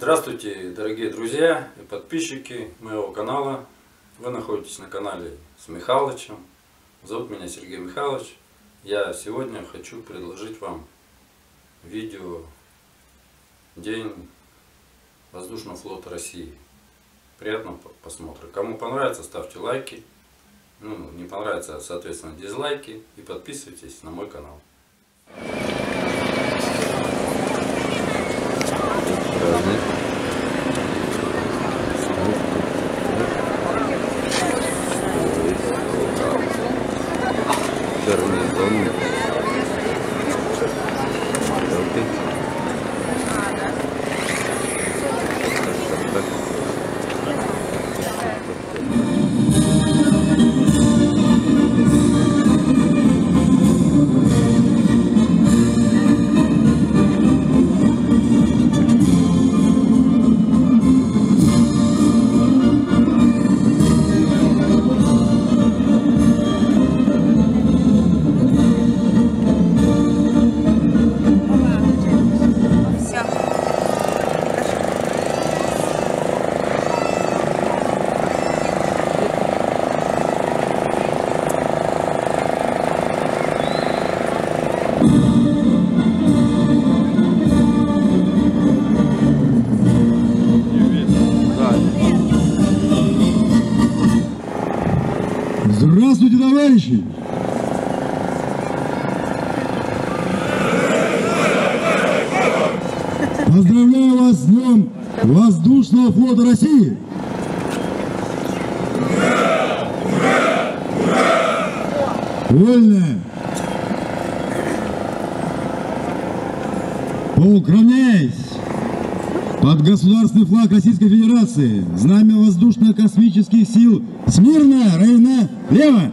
Здравствуйте, дорогие друзья и подписчики моего канала. Вы находитесь на канале с Михалычем. Зовут меня Сергей Михалыч. Я сегодня хочу предложить вам видео «День воздушного флота России». Приятного просмотра. Кому понравится, ставьте лайки. Ну, не понравится, соответственно, дизлайки. И подписывайтесь на мой канал. Здравствуйте, товарищи! Поздравляю вас с Днем Воздушного флота России! Ура! Ура! Ура! Вольно! Поукроняясь под государственный флаг Российской Федерации, знамя воздушно-космических сил смирно, равно, лево!